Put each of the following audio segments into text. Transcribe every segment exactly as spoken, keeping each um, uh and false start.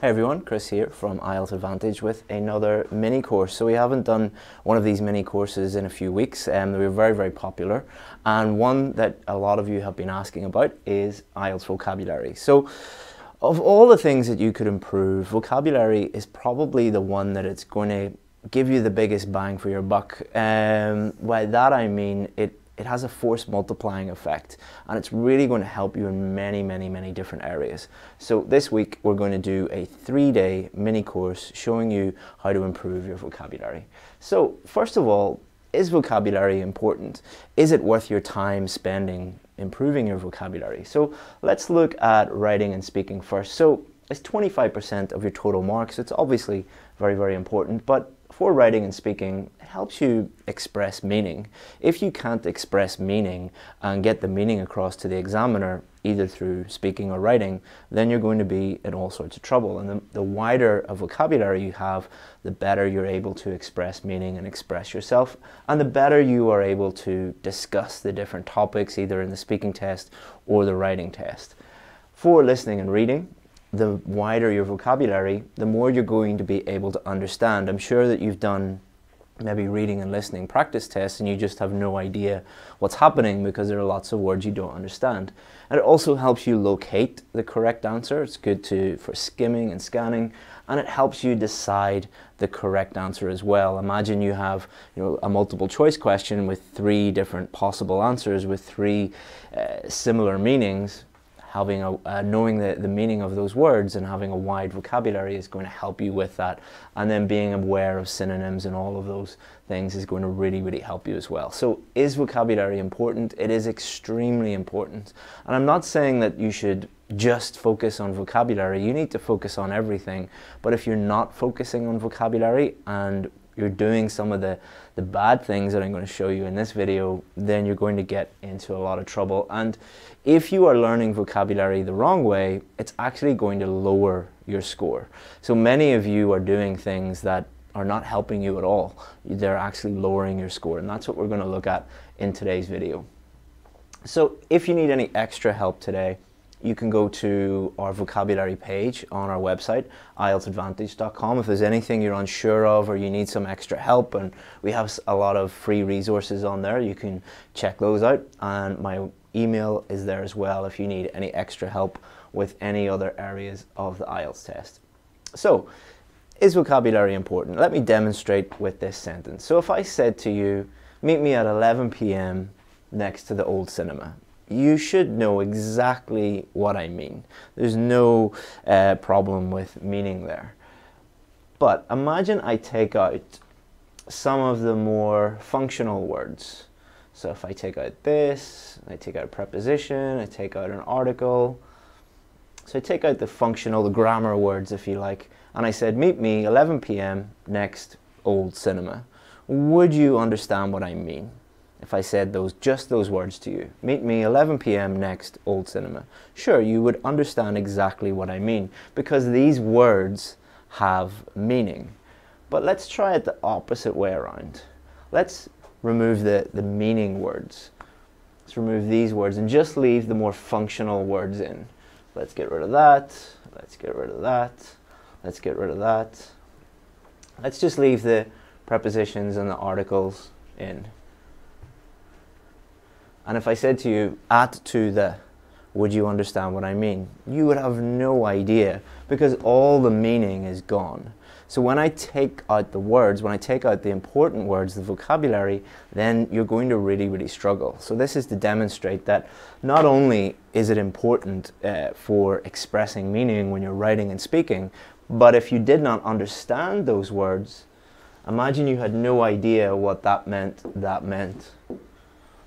Hi everyone, Chris here from I E L T S Advantage with another mini course. So we haven't done one of these mini courses in a few weeks, and they were very, very popular. And one that a lot of you have been asking about is I E L T S vocabulary. So of all the things that you could improve, vocabulary is probably the one that it's going to give you the biggest bang for your buck. Um, by that I mean it It has a force multiplying effect, and it's really going to help you in many, many, many different areas. So this week we're going to do a three-day mini course showing you how to improve your vocabulary. So first of all, is vocabulary important? Is it worth your time spending improving your vocabulary? So let's look at writing and speaking first. So it's twenty-five percent of your total marks. It's obviously very, very important, but for writing and speaking, it helps you express meaning. If you can't express meaning and get the meaning across to the examiner, either through speaking or writing, then you're going to be in all sorts of trouble. And the, the wider a vocabulary you have, the better you're able to express meaning and express yourself, and the better you are able to discuss the different topics, either in the speaking test or the writing test. For listening and reading, the wider your vocabulary, the more you're going to be able to understand. I'm sure that you've done maybe reading and listening practice tests and you just have no idea what's happening because there are lots of words you don't understand. And it also helps you locate the correct answer. It's good to for skimming and scanning, and it helps you decide the correct answer as well. Imagine you have you know, a multiple choice question with three different possible answers with three uh, similar meanings. Having a, uh, knowing the, the meaning of those words and having a wide vocabulary is going to help you with that. And then being aware of synonyms and all of those things is going to really, really help you as well. So is vocabulary important? It is extremely important. And I'm not saying that you should just focus on vocabulary. You need to focus on everything. But if you're not focusing on vocabulary and you're doing some of the, the bad things that I'm going to show you in this video, then you're going to get into a lot of trouble. And if you are learning vocabulary the wrong way, it's actually going to lower your score. So many of you are doing things that are not helping you at all. They're actually lowering your score, and that's what we're going to look at in today's video. So if you need any extra help today, you can go to our vocabulary page on our website, I E L T S advantage dot com. If there's anything you're unsure of or you need some extra help, and we have a lot of free resources on there, you can check those out. And my email is there as well if you need any extra help with any other areas of the I E L T S test. So, is vocabulary important? Let me demonstrate with this sentence. So if I said to you, meet me at eleven p m next to the old cinema, you should know exactly what I mean. There's no uh, problem with meaning there. But imagine I take out some of the more functional words. So if I take out this, I take out a preposition, I take out an article. So I take out the functional, the grammar words, if you like, and I said, meet me eleven p m next old cinema. Would you understand what I mean? If I said those, just those words to you, meet me eleven p m next old cinema, sure, you would understand exactly what I mean because these words have meaning. But let's try it the opposite way around. Let's remove the, the meaning words. Let's remove these words and just leave the more functional words in. Let's get rid of that. Let's get rid of that. Let's get rid of that. Let's just leave the prepositions and the articles in. And if I said to you, at to the, would you understand what I mean? You would have no idea because all the meaning is gone. So when I take out the words, when I take out the important words, the vocabulary, then you're going to really, really struggle. So this is to demonstrate that not only is it important uh, for expressing meaning when you're writing and speaking, but if you did not understand those words, imagine you had no idea what that meant, that meant.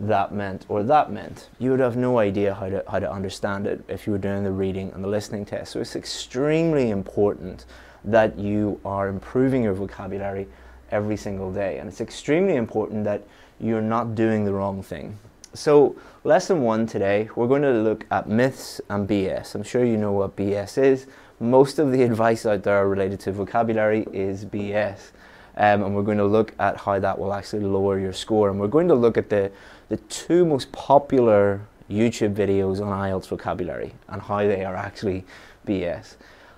that meant or that meant. You would have no idea how to, how to understand it if you were doing the reading and the listening test. So it's extremely important that you are improving your vocabulary every single day, and it's extremely important that you're not doing the wrong thing. So lesson one today, we're going to look at myths and B S. I'm sure you know what B S is. Most of the advice out there related to vocabulary is B S. Um, and we're going to look at how that will actually lower your score. And we're going to look at the, the two most popular YouTube videos on I E L T S vocabulary and how they are actually B S.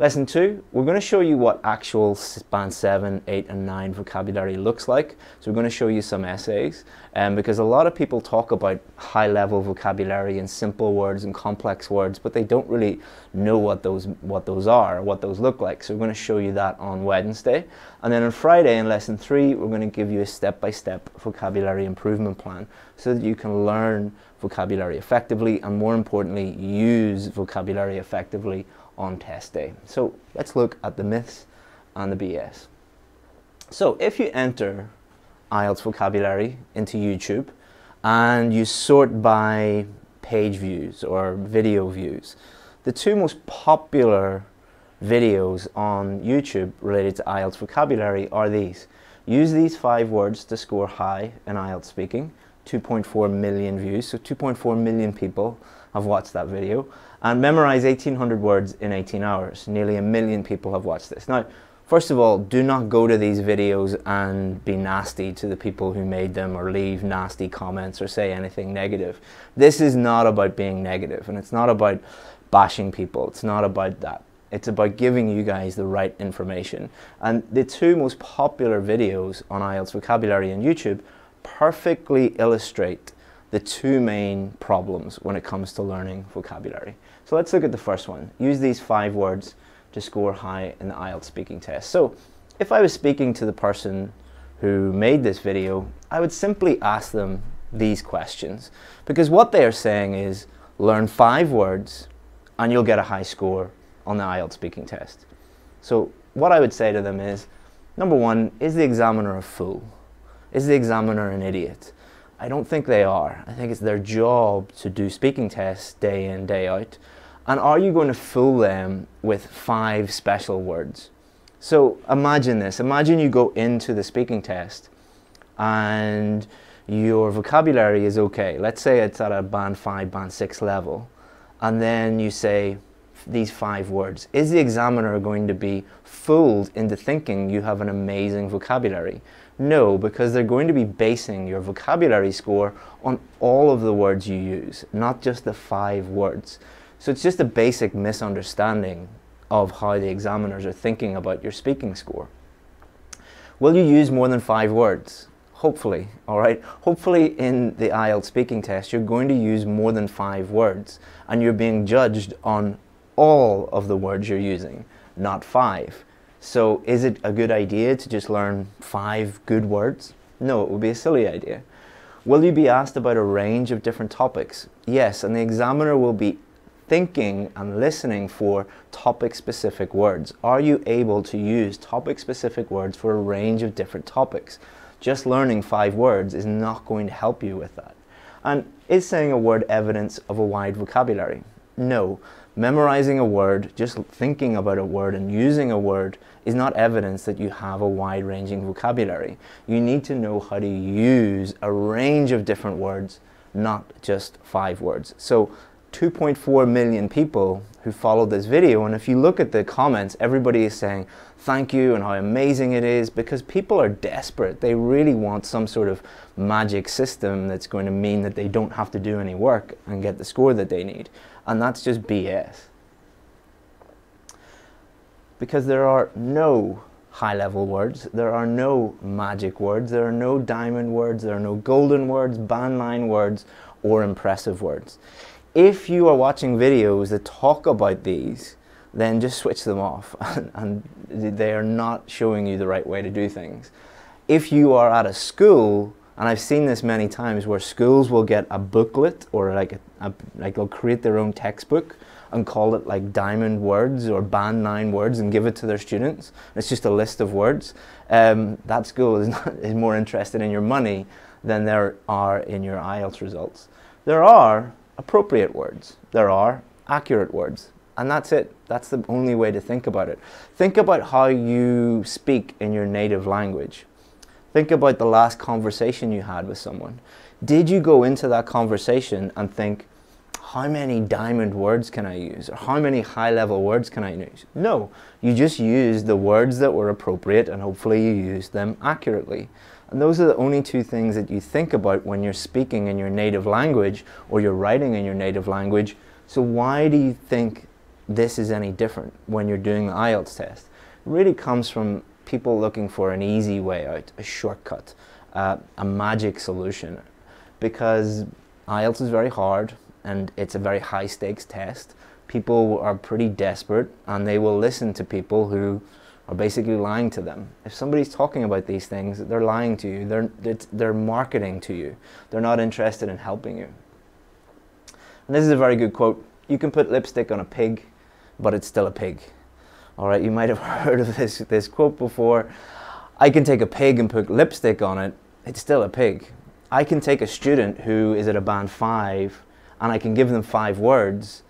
Lesson two, we're going to show you what actual band seven, eight and nine vocabulary looks like. So we're going to show you some essays um, because a lot of people talk about high level vocabulary and simple words and complex words, but they don't really know what those, what those are, what those look like. So we're going to show you that on Wednesday. And then on Friday in lesson three, we're going to give you a step-by-step vocabulary improvement plan so that you can learn vocabulary effectively and, more importantly, use vocabulary effectively on test day. So let's look at the myths and the B S. So if you enter I E L T S vocabulary into YouTube and you sort by page views or video views, the two most popular videos on YouTube related to I E L T S vocabulary are these. Use these five words to score high in I E L T S speaking. two point four million views, so two point four million people have watched that video, and memorize eighteen hundred words in eighteen hours. Nearly a million people have watched this. Now, first of all, do not go to these videos and be nasty to the people who made them or leave nasty comments or say anything negative. This is not about being negative, and it's not about bashing people. It's not about that. It's about giving you guys the right information. And the two most popular videos on I E L T S vocabulary on YouTube perfectly illustrate the two main problems when it comes to learning vocabulary. So let's look at the first one. Use these five words to score high in the I E L T S speaking test. So if I was speaking to the person who made this video, I would simply ask them these questions, because what they are saying is learn five words and you'll get a high score on the I E L T S speaking test. So what I would say to them is, number one, is the examiner a fool? Is the examiner an idiot? I don't think they are. I think it's their job to do speaking tests day in, day out. And are you going to fool them with five special words? So imagine this. Imagine you go into the speaking test and your vocabulary is okay. Let's say it's at a band five, band six level. And then you say these five words. Is the examiner going to be fooled into thinking you have an amazing vocabulary? No, because they're going to be basing your vocabulary score on all of the words you use, not just the five words. So it's just a basic misunderstanding of how the examiners are thinking about your speaking score. Will you use more than five words? Hopefully, all right? Hopefully in the I E L T S speaking test, you're going to use more than five words, and you're being judged on all of the words you're using, not five. So is it a good idea to just learn five good words? No, it would be a silly idea. Will you be asked about a range of different topics? Yes, and the examiner will be thinking and listening for topic-specific words. Are you able to use topic-specific words for a range of different topics? Just learning five words is not going to help you with that. And is saying a word evidence of a wide vocabulary? No. Memorizing a word, just thinking about a word and using a word is not evidence that you have a wide-ranging vocabulary. You need to know how to use a range of different words, not just five words. So two point four million people who followed this video, and if you look at the comments, everybody is saying thank you and how amazing it is, because people are desperate. They really want some sort of magic system that's going to mean that they don't have to do any work and get the score that they need. And that's just B S. Because there are no high-level words, there are no magic words, there are no diamond words, there are no golden words, band line words, or impressive words. If you are watching videos that talk about these, then just switch them off, and, and they are not showing you the right way to do things. If you are at a school, and I've seen this many times where schools will get a booklet, or like a, a, like they'll create their own textbook and call it like diamond words or band nine words and give it to their students. It's just a list of words. Um, that school is, not, is more interested in your money than there are in your I E L T S results. There are appropriate words. There are accurate words. And that's it. That's the only way to think about it. Think about how you speak in your native language. Think about the last conversation you had with someone. Did you go into that conversation and think, how many diamond words can I use? Or how many high-level words can I use? No, you just used the words that were appropriate, and hopefully you used them accurately. And those are the only two things that you think about when you're speaking in your native language or you're writing in your native language. So why do you think this is any different when you're doing the I E L T S test. It really comes from people looking for an easy way out, a shortcut, uh, a magic solution, because I E L T S is very hard and it's a very high stakes test. People are pretty desperate and they will listen to people who are basically lying to them. If somebody's talking about these things, they're lying to you, they're, they're marketing to you, they're not interested in helping you. And this is a very good quote: you can put lipstick on a pig, but it's still a pig. All right, you might have heard of this, this quote before. I can take a pig and put lipstick on it, it's still a pig. I can take a student who is at a band five and I can give them five words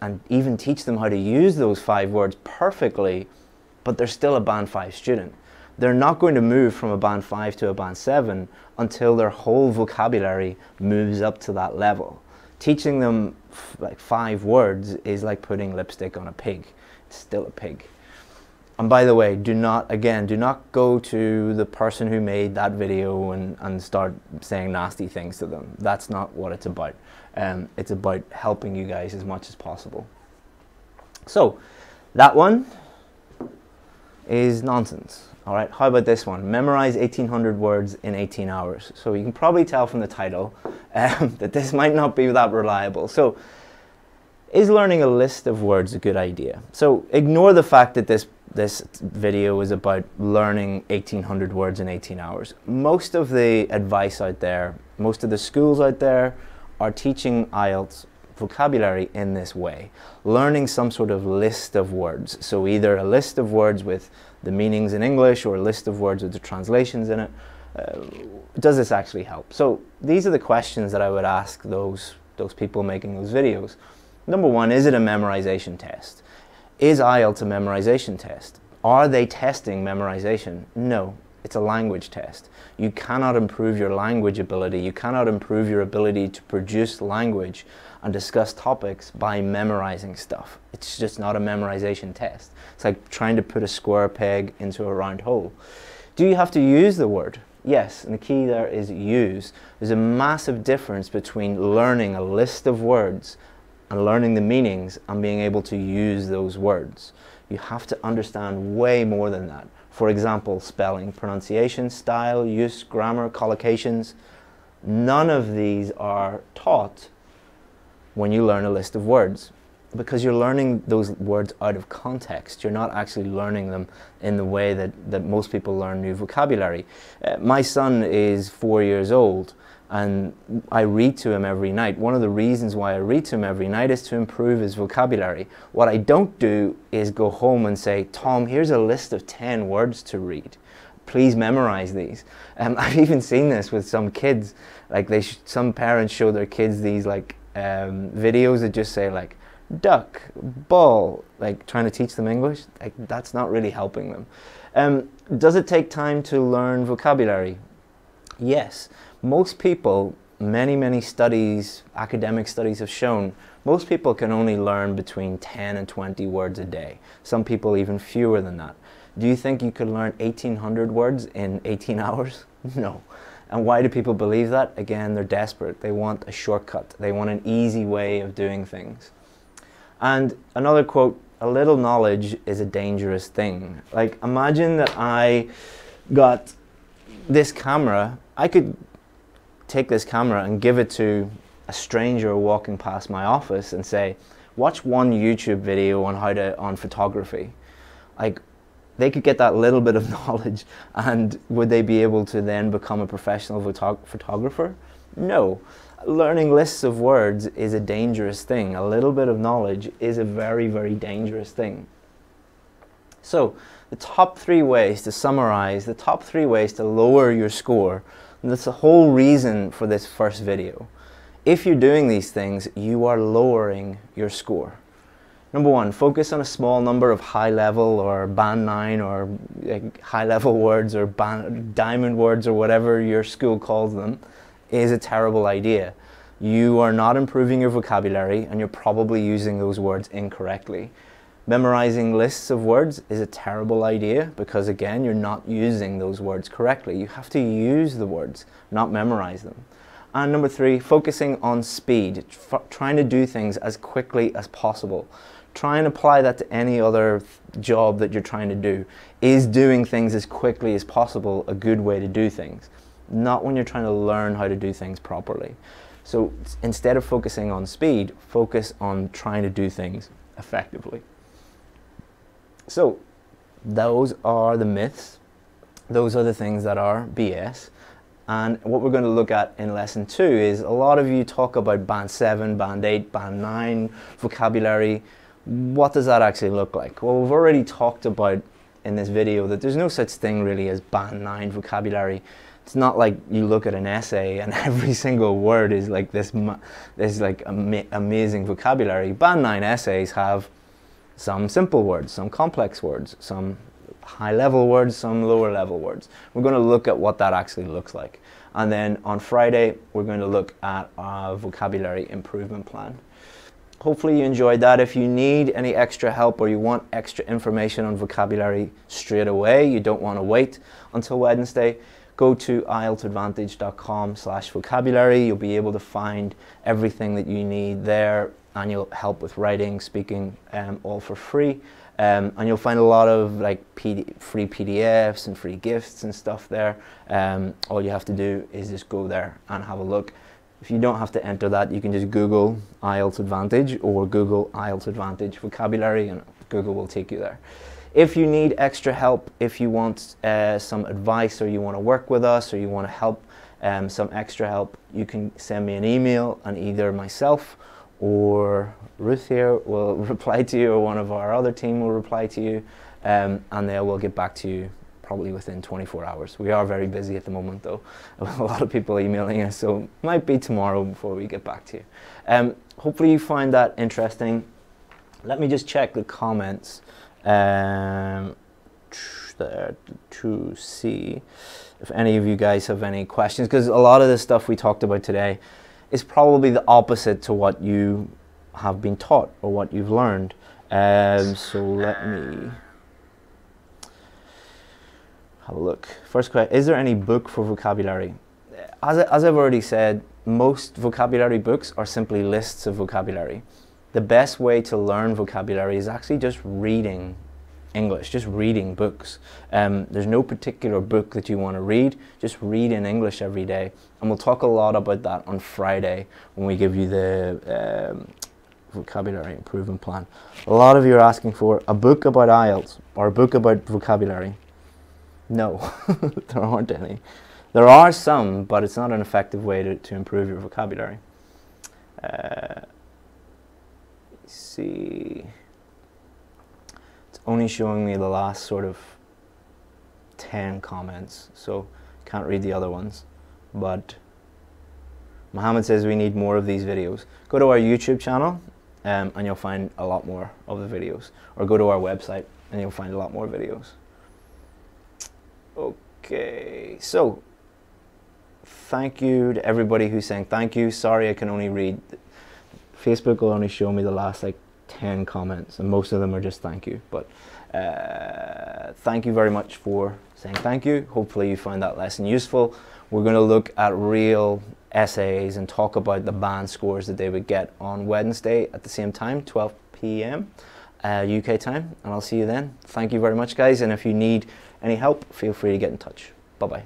and even teach them how to use those five words perfectly, but they're still a band five student. They're not going to move from a band five to a band seven until their whole vocabulary moves up to that level. Teaching them f like five words is like putting lipstick on a pig. It's still a pig. And by the way, do not, again, do not go to the person who made that video and, and start saying nasty things to them. That's not what it's about. Um, it's about helping you guys as much as possible. So that one is nonsense. All right, how about this one? Memorize eighteen hundred words in eighteen hours. So you can probably tell from the title um, that this might not be that reliable. So is learning a list of words a good idea? So ignore the fact that this, this video is about learning eighteen hundred words in eighteen hours. Most of the advice out there, most of the schools out there are teaching I E L T S vocabulary in this way, learning some sort of list of words. So either a list of words with the meanings in English or a list of words with the translations in it. Uh, does this actually help? So these are the questions that I would ask those, those people making those videos. Number one, is it a memorization test? Is I E L T S a memorization test? Are they testing memorization? No. It's a language test. You cannot improve your language ability. You cannot improve your ability to produce language and discuss topics by memorizing stuff. It's just not a memorization test. It's like trying to put a square peg into a round hole. Do you have to use the word? Yes, and the key there is use. There's a massive difference between learning a list of words and learning the meanings and being able to use those words. You have to understand way more than that. For example, spelling, pronunciation, style, use, grammar, collocations. None of these are taught when you learn a list of words, because you're learning those words out of context. You're not actually learning them in the way that, that most people learn new vocabulary. Uh, my son is four years old and I read to him every night. One of the reasons why I read to him every night is to improve his vocabulary. What I don't do is go home and say, Tom, here's a list of ten words to read. Please memorize these. Um, I've even seen this with some kids. Like they sh some parents show their kids these like um, videos that just say like, duck, ball, like trying to teach them English. Like that's not really helping them. Um, does it take time to learn vocabulary? Yes. Most people, many, many studies, academic studies have shown, most people can only learn between ten and twenty words a day. Some people even fewer than that. Do you think you could learn eighteen hundred words in eighteen hours? No. And why do people believe that? Again, they're desperate. They want a shortcut. They want an easy way of doing things. And another quote, a little knowledge is a dangerous thing. Like imagine that I got this camera, I could take this camera and give it to a stranger walking past my office and say, watch one YouTube video on how to, on photography. Like they could get that little bit of knowledge and would they be able to then become a professional photog photographer? No. Learning lists of words is a dangerous thing. A little bit of knowledge is a very, very dangerous thing. So the top three ways to summarize, the top three ways to lower your score, and that's the whole reason for this first video. If you're doing these things, you are lowering your score. Number one, focus on a small number of high level or band nine or like, high level words or band, diamond words or whatever your school calls them is a terrible idea. You are not improving your vocabulary and you're probably using those words incorrectly. Memorizing lists of words is a terrible idea because, again, you're not using those words correctly. You have to use the words, not memorize them. And number three, focusing on speed, trying to do things as quickly as possible. Try and apply that to any other job that you're trying to do. Is doing things as quickly as possible a good way to do things? Not when you're trying to learn how to do things properly. So instead of focusing on speed, focus on trying to do things effectively. So those are the myths. Those are the things that are B S. And what we're going to look at in lesson two is, a lot of you talk about band seven, band eight, band nine vocabulary. What does that actually look like? Well, we've already talked about in this video that there's no such thing really as band nine vocabulary. It's not like you look at an essay and every single word is like this, this like ama amazing vocabulary. Band nine essays have some simple words, some complex words, some high level words, some lower level words. We're going to look at what that actually looks like. And then on Friday, we're going to look at our vocabulary improvement plan. Hopefully you enjoyed that. If you need any extra help or you want extra information on vocabulary straight away, you don't want to wait until Wednesday, go to I E L T S advantage dot com slash vocabulary. You'll be able to find everything that you need there, and you'll help with writing, speaking, um, all for free. Um, and you'll find a lot of like free P D Fs and free gifts and stuff there. Um, all you have to do is just go there and have a look. If you don't have to enter that, you can just Google I E L T S Advantage or Google I E L T S Advantage vocabulary, and Google will take you there. If you need extra help, if you want uh, some advice, or you want to work with us, or you want to help um, some extra help, you can send me an email, and either myself or Ruth here will reply to you, or one of our other team will reply to you, um, and they will get back to you probably within twenty-four hours. We are very busy at the moment though, a lot of people emailing us, so it might be tomorrow before we get back to you. Um, hopefully you find that interesting. Let me just check the comments um, there to see if any of you guys have any questions, because a lot of the stuff we talked about today is probably the opposite to what you have been taught or what you've learned. Um, so let me have a look. First question, is there any book for vocabulary? As, I, as I've already said, most vocabulary books are simply lists of vocabulary. The best way to learn vocabulary is actually just reading English, just reading books. Um, there's no particular book that you want to read, just read in English every day. And we'll talk a lot about that on Friday when we give you the um, vocabulary improvement plan. A lot of you are asking for a book about I E L T S or a book about vocabulary. No, there aren't any. There are some, but it's not an effective way to, to improve your vocabulary. Uh, let's see. Only showing me the last sort of ten comments, so can't read the other ones. But Mohammed says we need more of these videos. Go to our YouTube channel um, and you'll find a lot more of the videos, or go to our website and you'll find a lot more videos. Okay, so thank you to everybody who's saying thank you. Sorry I can only read, Facebook will only show me the last like ten comments, and most of them are just thank you. But uh, thank you very much for saying thank you. Hopefully you find that lesson useful. We're going to look at real essays and talk about the band scores that they would get on Wednesday at the same time, twelve P M uh, U K time, and I'll see you then. Thank you very much guys, and if you need any help, feel free to get in touch. Bye bye.